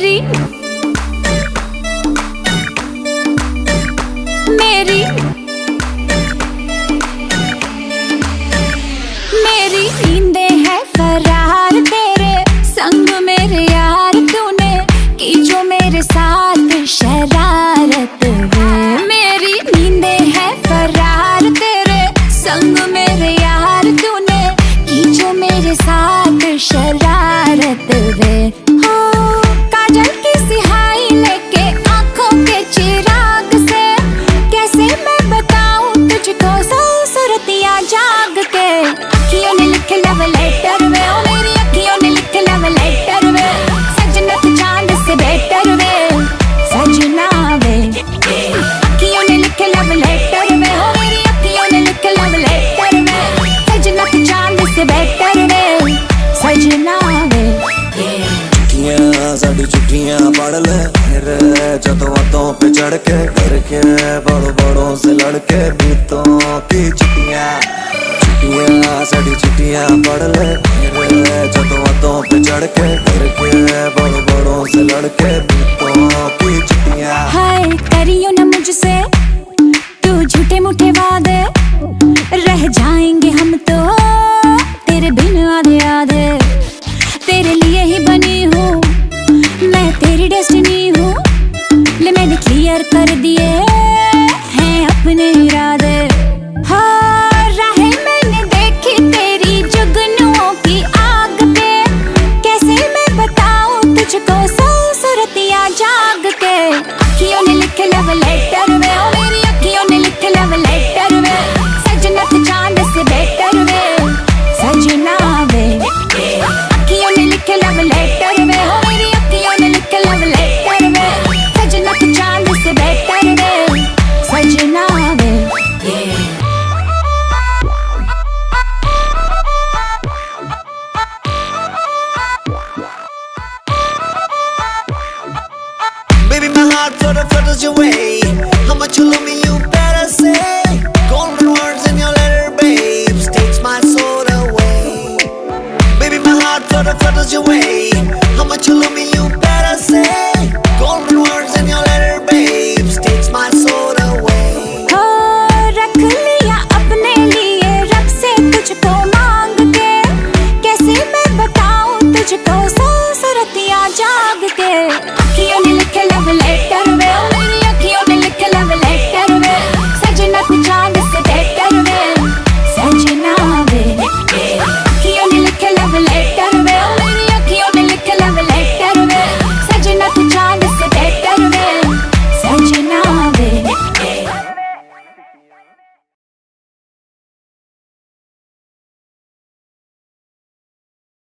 मेरी नींदे है फरार तेरे संग मेरे यार, तूने की जो मेरे साथ शरारत है। मेरी नींदे है फरार तेरे संग मेरे यार, तूने की जो मेरे साथ शरारत है। जदों पे चढ़ के घर के बड़ों बड़ों से लड़के बीतों की छुट्टियां साड़ी छुट्टियां पढ़ ले। जदों पे चढ़ के घर के बड़ों बड़ों से लड़के बीतों की छुट्टियां। हाय करियो ना मुझसे तू झूठे मूठे।